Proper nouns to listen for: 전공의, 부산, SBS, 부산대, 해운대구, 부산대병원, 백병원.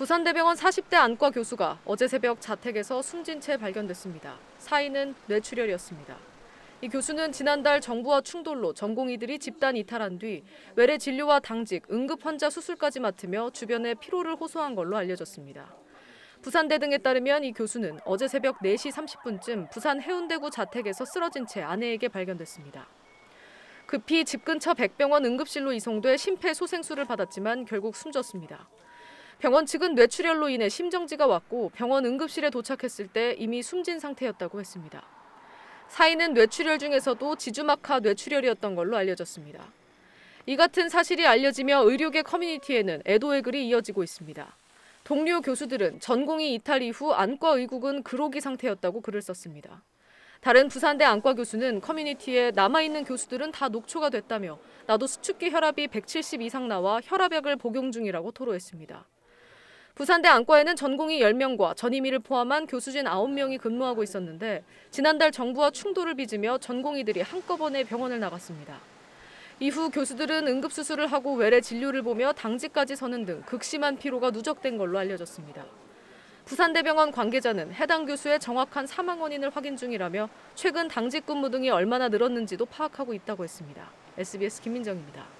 부산대병원 40대 안과 교수가 어제 새벽 자택에서 숨진 채 발견됐습니다. 사인은 뇌출혈이었습니다. 이 교수는 지난달 정부와 충돌로 전공의들이 집단 이탈한 뒤 외래 진료와 당직, 응급 환자 수술까지 맡으며 주변에 피로를 호소한 걸로 알려졌습니다. 부산대 등에 따르면 이 교수는 어제 새벽 4시 30분쯤 부산 해운대구 자택에서 쓰러진 채 아내에게 발견됐습니다. 급히 집 근처 백병원 응급실로 이송돼 심폐소생술을 받았지만 결국 숨졌습니다. 병원 측은 뇌출혈로 인해 심정지가 왔고 병원 응급실에 도착했을 때 이미 숨진 상태였다고 했습니다. 사인은 뇌출혈 중에서도 지주막하 뇌출혈이었던 걸로 알려졌습니다. 이 같은 사실이 알려지며 의료계 커뮤니티에는 애도의 글이 이어지고 있습니다. 동료 교수들은 전공의 이탈 이후 안과 의국은 그로기 상태였다고 글을 썼습니다. 다른 부산대 안과 교수는 커뮤니티에 남아있는 교수들은 다 녹초가 됐다며 나도 수축기 혈압이 170 이상 나와 혈압약을 복용 중이라고 토로했습니다. 부산대 안과에는 전공의 10명과 전임의를 포함한 교수진 9명이 근무하고 있었는데 지난달 정부와 충돌을 빚으며 전공의들이 한꺼번에 병원을 나갔습니다. 이후 교수들은 응급수술을 하고 외래 진료를 보며 당직까지 서는 등 극심한 피로가 누적된 걸로 알려졌습니다. 부산대병원 관계자는 해당 교수의 정확한 사망 원인을 확인 중이라며 최근 당직 근무 등이 얼마나 늘었는지도 파악하고 있다고 했습니다. SBS 김민정입니다.